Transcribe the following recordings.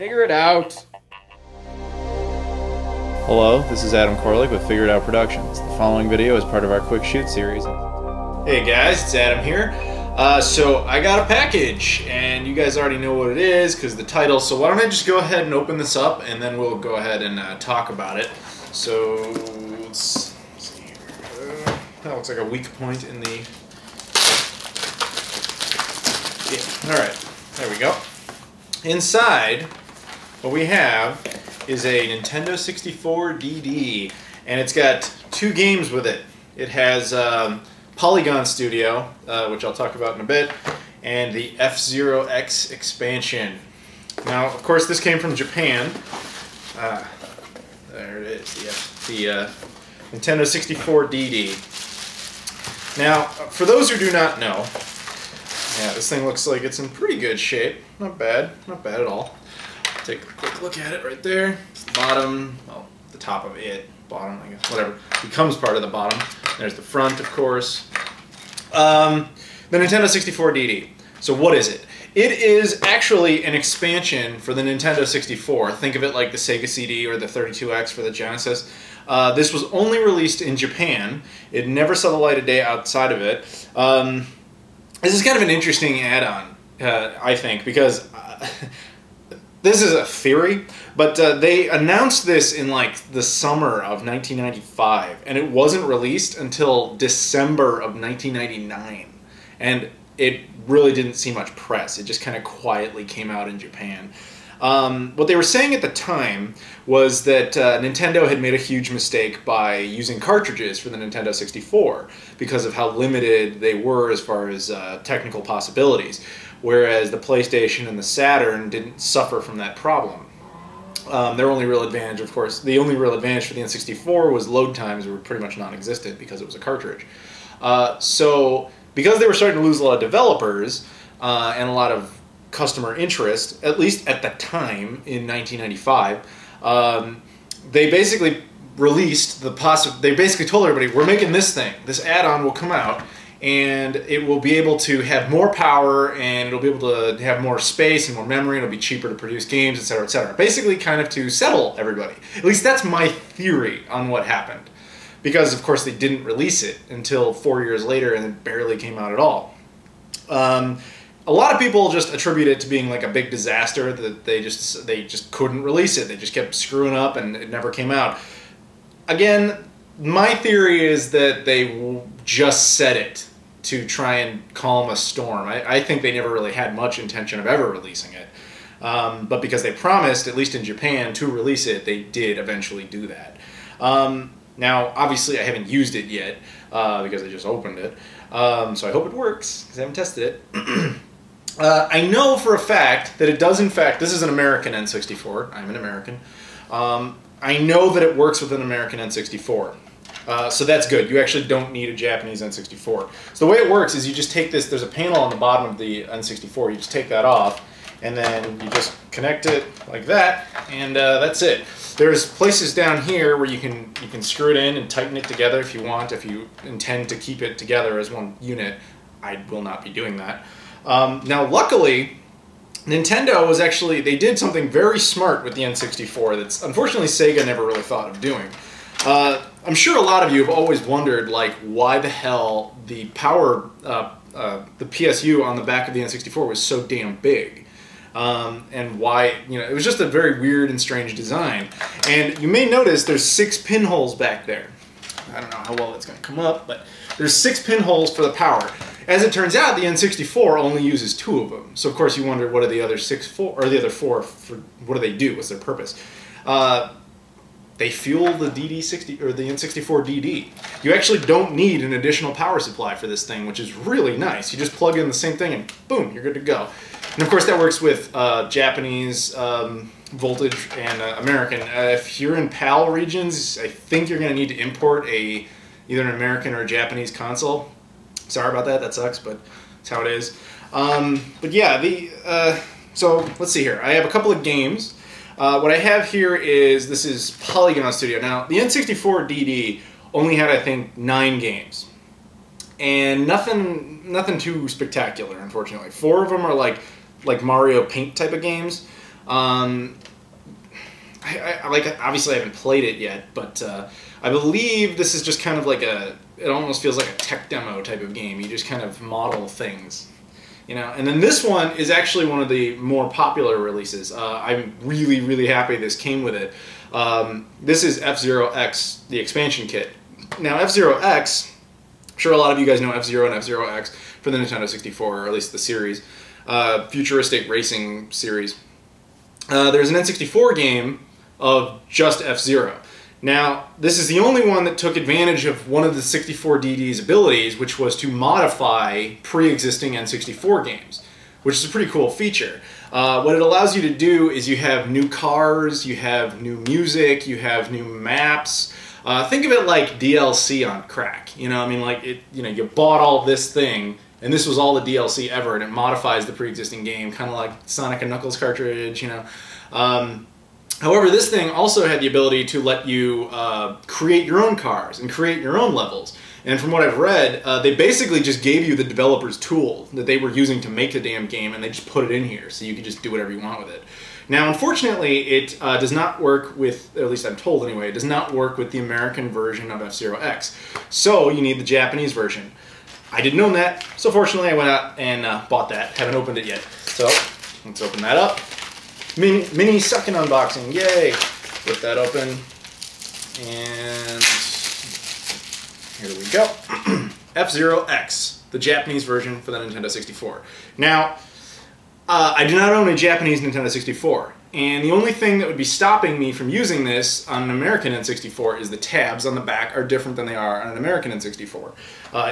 Figure it out. Hello, this is Adam Koralik with Figure It Out Productions. The following video is part of our quick shoot series. Hey guys, it's Adam here. So I got a package, and you guys already know what it is because the title, so why don't I just go ahead and open this up, and then we'll go ahead and talk about it. So, let's see here. That looks like a weak point in the... Yeah, alright, there we go. Inside, what we have is a Nintendo 64DD, and it's got two games with it. It has Polygon Studio, which I'll talk about in a bit, and the F-Zero X expansion. Now, of course, this came from Japan. There it is, the Nintendo 64DD. Now, for those who do not know, yeah, this thing looks like it's in pretty good shape. Not bad, not bad at all. Take a quick look at it right there. It's the bottom, well, the top of it, bottom, I guess, whatever. Becomes part of the bottom. There's the front, of course. The Nintendo 64DD. So what is it? It is actually an expansion for the Nintendo 64. Think of it like the Sega CD or the 32X for the Genesis. This was only released in Japan. It never saw the light of day outside of it. This is kind of an interesting add-on, I think, because... This is a theory, but they announced this in like the summer of 1995, and it wasn't released until December of 1999, and it really didn't see much press. It just kind of quietly came out in Japan. What they were saying at the time was that Nintendo had made a huge mistake by using cartridges for the Nintendo 64 because of how limited they were as far as technical possibilities, whereas the PlayStation and the Saturn didn't suffer from that problem. Their only real advantage, of course, the only real advantage for the N64 was load times were pretty much non-existent because it was a cartridge. So because they were starting to lose a lot of developers and a lot of customer interest, at least at the time in 1995, they basically released the they basically told everybody, we're making this thing, this add-on will come out, and it will be able to have more power, and it'll be able to have more space and more memory, and it'll be cheaper to produce games, etc., etc. Basically kind of to settle everybody. At least that's my theory on what happened. Because, of course, they didn't release it until 4 years later, and it barely came out at all. A lot of people just attribute it to being like a big disaster, that they just couldn't release it. They just kept screwing up and it never came out. Again, my theory is that they just said it to try and calm a storm. I think they never really had much intention of ever releasing it. But because they promised, at least in Japan, to release it, they did eventually do that. Now, obviously, I haven't used it yet because I just opened it. So I hope it works because I haven't tested it. I know for a fact that it does, in fact, this is an American N64, I'm an American, I know that it works with an American N64, so that's good. You actually don't need a Japanese N64. So the way it works is you just take this, there's a panel on the bottom of the N64, you just take that off, and then you just connect it like that, and that's it. There's places down here where you can screw it in and tighten it together if you want, if you intend to keep it together as one unit. I will not be doing that. Now, luckily, Nintendo was actually, they did something very smart with the N64 that's, unfortunately, Sega never really thought of doing. I'm sure a lot of you have always wondered, like, why the hell the power, the PSU on the back of the N64 was so damn big. And why, you know, it was just a very weird and strange design. And you may notice there's 6 pinholes back there. I don't know how well it's going to come up, but there's 6 pinholes for the power. As it turns out, the N64 only uses 2 of them. So of course you wonder, what are the other 4? For, what do they do? What's their purpose? They fuel the DD60 or the N64DD. You actually don't need an additional power supply for this thing, which is really nice. You just plug in the same thing, and boom, you're good to go. And of course that works with Japanese voltage and American. If you're in PAL regions, I think you're going to need to import either an American or a Japanese console. Sorry about that. That sucks, but that's how it is. But yeah, so let's see here. I have a couple of games. What I have here is, this is Polygon Studio. Now, the N64DD only had, I think, 9 games. And nothing too spectacular, unfortunately. 4 of them are like Mario Paint type of games. Obviously I haven't played it yet, but I believe this is just kind of like a, it almost feels like a tech demo type of game. You just kind of model things, you know. And then this one is actually one of the more popular releases. I'm really, really happy this came with it. This is F-Zero X, the expansion kit. Now F-Zero X, I'm sure a lot of you guys know F-Zero and F-Zero X for the Nintendo 64, or at least the series, futuristic racing series. There's an N64 game of just F-Zero. Now, this is the only one that took advantage of one of the 64DD's abilities, which was to modify pre-existing N64 games, which is a pretty cool feature. What it allows you to do is you have new cars, you have new music, you have new maps. Think of it like DLC on crack. You know, I mean, like, you know, you bought all this thing, and this was all the DLC ever, and it modifies the pre-existing game, kind of like Sonic and Knuckles cartridge, you know. However, this thing also had the ability to let you create your own cars and create your own levels. And from what I've read, they basically just gave you the developer's tool that they were using to make the damn game, and they just put it in here, so you could just do whatever you want with it. Now, unfortunately, it does not work with, or at least I'm told anyway, it does not work with the American version of F-Zero X. So you need the Japanese version. I didn't own that, so fortunately I went out and bought that. Haven't opened it yet. So let's open that up. Mini sucking unboxing, yay! Flip that open, and here we go. F-Zero X, the Japanese version for the Nintendo 64. Now, I do not own a Japanese Nintendo 64, and the only thing that would be stopping me from using this on an American N64 is the tabs on the back are different than they are on an American N64.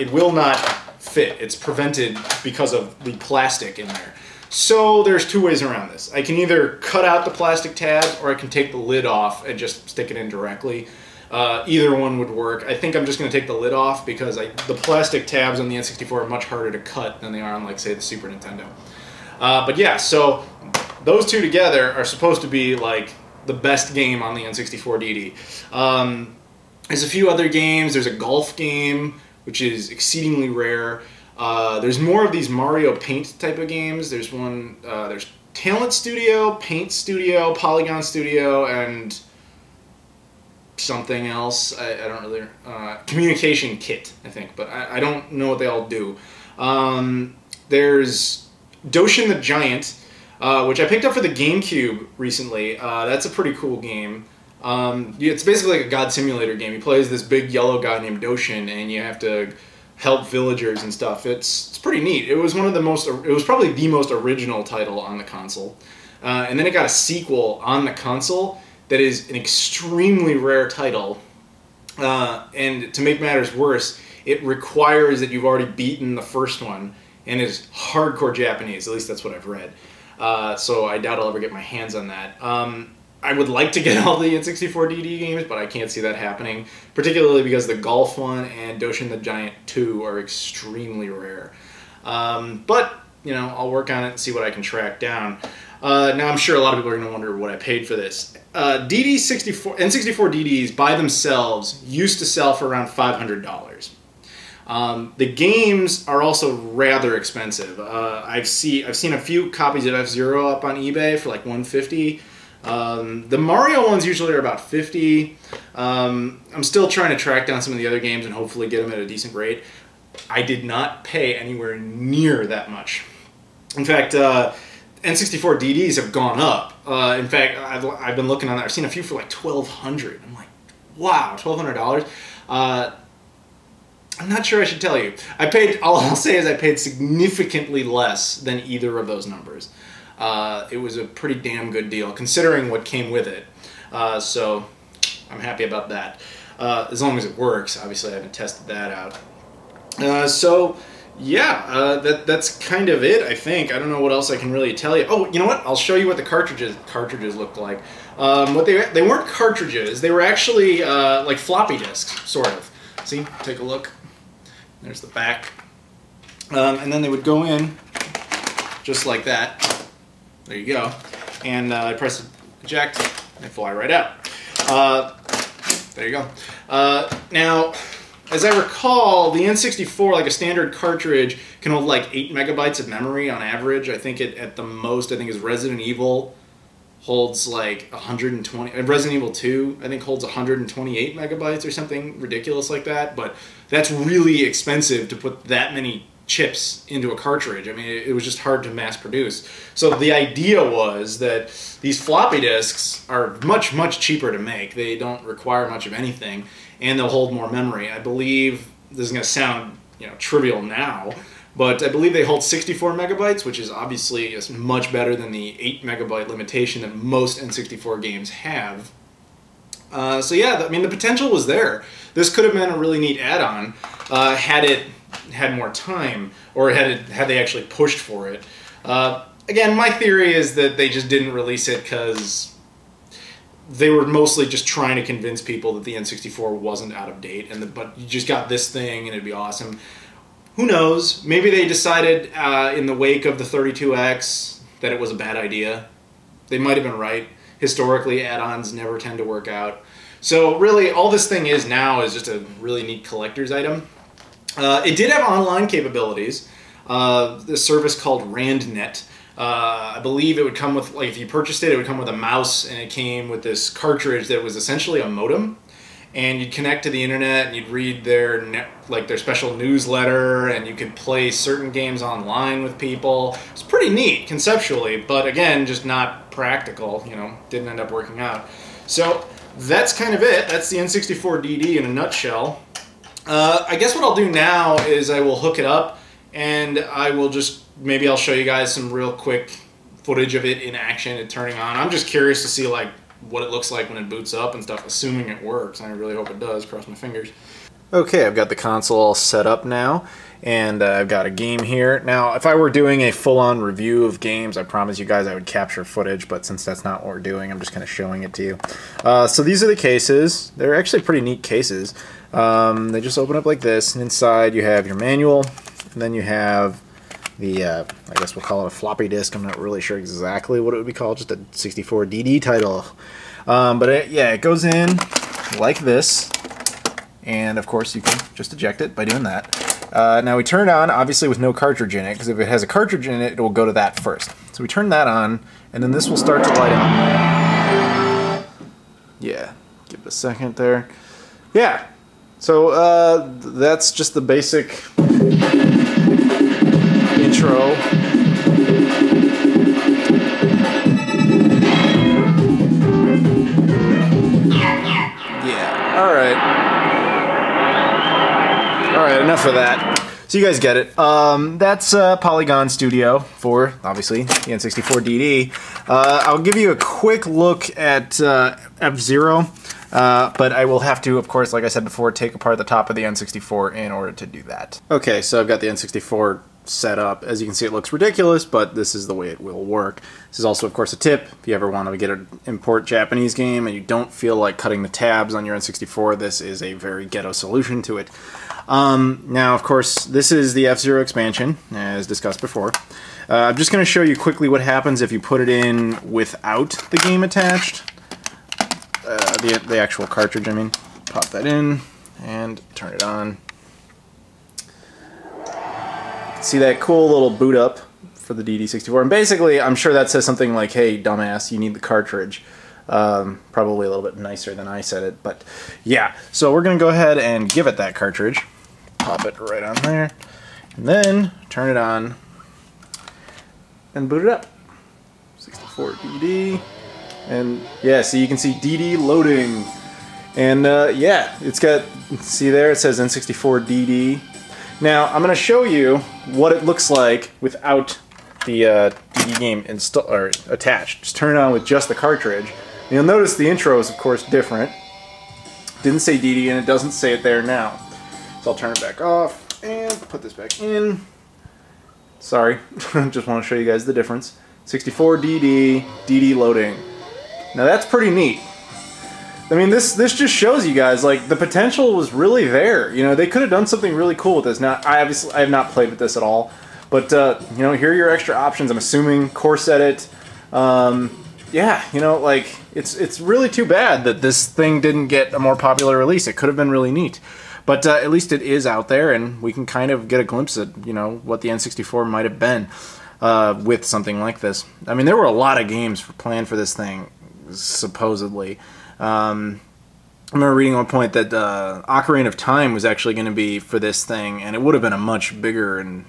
It will not fit. It's prevented because of the plastic in there. So there's two ways around this. I can either cut out the plastic tabs, or I can take the lid off and just stick it in directly. Either one would work. I think I'm just going to take the lid off, because the plastic tabs on the N64 are much harder to cut than they are on, like, say, the Super Nintendo. But yeah, so those two together are supposed to be, like, the best game on the N64DD. There's a few other games. There's a golf game, which is exceedingly rare. There's more of these Mario Paint type of games. There's one, there's Talent Studio, Paint Studio, Polygon Studio, and something else. I don't really, Communication Kit, I think, but I don't know what they all do. There's Doshin the Giant, which I picked up for the GameCube recently. That's a pretty cool game. It's basically like a God Simulator game. He plays this big yellow guy named Doshin, and you have to help villagers and stuff. It's pretty neat. It was one of the most, it was probably the most original title on the console. And then it got a sequel on the console that is an extremely rare title. And to make matters worse, it requires that you've already beaten the first one, and is hardcore Japanese, at least that's what I've read. So I doubt I'll ever get my hands on that. I would like to get all the N64DD games, but I can't see that happening, particularly because the Golf one and Doshin the Giant 2 are extremely rare. But, you know, I'll work on it and see what I can track down. Now, I'm sure a lot of people are going to wonder what I paid for this. N64DDs by themselves used to sell for around $500. The games are also rather expensive. I've seen a few copies of F-Zero up on eBay for like $150. The Mario ones usually are about $50. I'm still trying to track down some of the other games and hopefully get them at a decent rate. I did not pay anywhere near that much. In fact, N64 DDs have gone up. In fact, I've been looking on that. I've seen a few for like $1,200. I'm like, wow, $1,200. I'm not sure I should tell you. All I'll say is I paid significantly less than either of those numbers. It was a pretty damn good deal, considering what came with it. So I'm happy about that. As long as it works, obviously I haven't tested that out. So yeah, that's kind of it, I think. I don't know what else I can really tell you. Oh, you know what? I'll show you what the cartridges looked like. What they weren't cartridges. They were actually like floppy disks, sort of. See? Take a look. There's the back. And then they would go in just like that. There you go. And I press eject, and they fly right out. There you go. Now, as I recall, the N64, like a standard cartridge, can hold like 8 megabytes of memory on average. I think it, at the most, I think is Resident Evil holds like 120, and Resident Evil 2, I think, holds 128 megabytes or something ridiculous like that, but that's really expensive to put that many chips into a cartridge. I mean, it was just hard to mass produce. So the idea was that these floppy disks are much, much cheaper to make. They don't require much of anything, and they'll hold more memory. I believe, this is going to sound, you know, trivial now, but I believe they hold 64 megabytes, which is obviously much better than the 8 megabyte limitation that most N64 games have. So yeah, I mean, the potential was there. This could have been a really neat add-on had it had more time, or had they actually pushed for it. Again, my theory is that they just didn't release it because they were mostly just trying to convince people that the N64 wasn't out of date, and but you just got this thing and it'd be awesome. Who knows? Maybe they decided in the wake of the 32X that it was a bad idea. They might have been right. Historically, add-ons never tend to work out. So really, all this thing is now is just a really neat collector's item. It did have online capabilities. The service called RandNet. I believe it would come with, like, if you purchased it, it would come with a mouse, and it came with this cartridge that was essentially a modem. And you'd connect to the internet, and you'd read their their special newsletter, and you could play certain games online with people. It's pretty neat conceptually, but again, just not practical. You know, didn't end up working out. So that's kind of it. That's the N64DD in a nutshell. I guess what I'll do now is I will hook it up, and I will just maybe I'll show you guys some real quick footage of it in action and turning on. I'm just curious to see like what it looks like when it boots up and stuff, assuming it works. I really hope it does, cross my fingers. Okay, I've got the console all set up now, and I've got a game here. Now, if I were doing a full-on review of games, I promise you guys I would capture footage, but since that's not what we're doing, I'm just kind of showing it to you. So these are the cases. They're actually pretty neat cases. They just open up like this, and inside you have your manual, and then you have the, I guess we'll call it a floppy disk. I'm not really sure exactly what it would be called, just a 64DD title. But yeah, it goes in like this. And of course, you can just eject it by doing that. Now we turn it on, obviously with no cartridge in it, because if it has a cartridge in it, it will go to that first. So we turn that on, and then this will start to light up. Yeah, give it a second there. Yeah, so that's just the basic intro. Yeah, alright, enough of that. So you guys get it. That's Polygon Studio for, obviously, the N64DD. I'll give you a quick look at F-Zero, but I will have to, of course, like I said before, take apart the top of the N64 in order to do that. Okay, so I've got the N64 set up. As you can see, it looks ridiculous, but this is the way it will work. This is also, of course, a tip. If you ever want to get an import Japanese game and you don't feel like cutting the tabs on your N64, this is a very ghetto solution to it. Now, of course, this is the F-Zero expansion, as discussed before. I'm just going to show you quickly what happens if you put it in without the game attached. The actual cartridge, I mean. Pop that in and turn it on. See that cool little boot up for the DD64, and basically I'm sure that says something like, hey dumbass, you need the cartridge. Probably a little bit nicer than I said it, but yeah. So we're gonna go ahead and give it that cartridge, pop it right on there, and then turn it on and boot it up. 64DD, and yeah, so you can see DD loading, and yeah, it's got, see there, it says N64DD. Now, I'm going to show you what it looks like without the DD game attached. Just turn it on with just the cartridge. And you'll notice the intro is, of course, different. Didn't say DD, and it doesn't say it there now. So I'll turn it back off and put this back in. Sorry, just want to show you guys the difference. 64DD, DD loading. Now, that's pretty neat. I mean, this just shows you guys, like, the potential was really there. You know, they could have done something really cool with this. Now, I have not played with this at all, but, you know, here are your extra options. I'm assuming course edit. Yeah, you know, like, it's really too bad that this thing didn't get a more popular release. It could have been really neat. But at least it is out there, and we can kind of get a glimpse at, you know, what the N64 might have been. with something like this. I mean, there were a lot of games planned for this thing, supposedly. I remember reading one point that Ocarina of Time was actually going to be for this thing, and it would have been a much bigger and,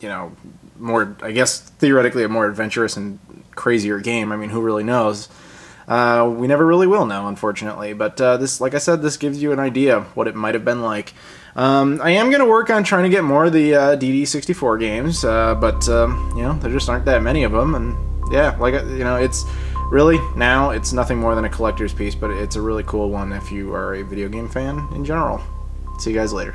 you know, more, I guess, theoretically a more adventurous and crazier game. I mean, who really knows? We never really will know, unfortunately. But this, like I said, this gives you an idea of what it might have been like. I am going to work on trying to get more of the DD64 games, but, you know, there just aren't that many of them. And, yeah, like, you know, it's really, now, it's nothing more than a collector's piece, but it's a really cool one if you are a video game fan in general. See you guys later.